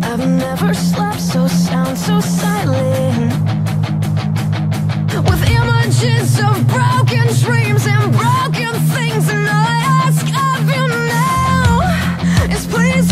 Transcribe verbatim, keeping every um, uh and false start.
I've never slept so sound, so silent, with images of broken dreams and broken things. And all I ask of you now is please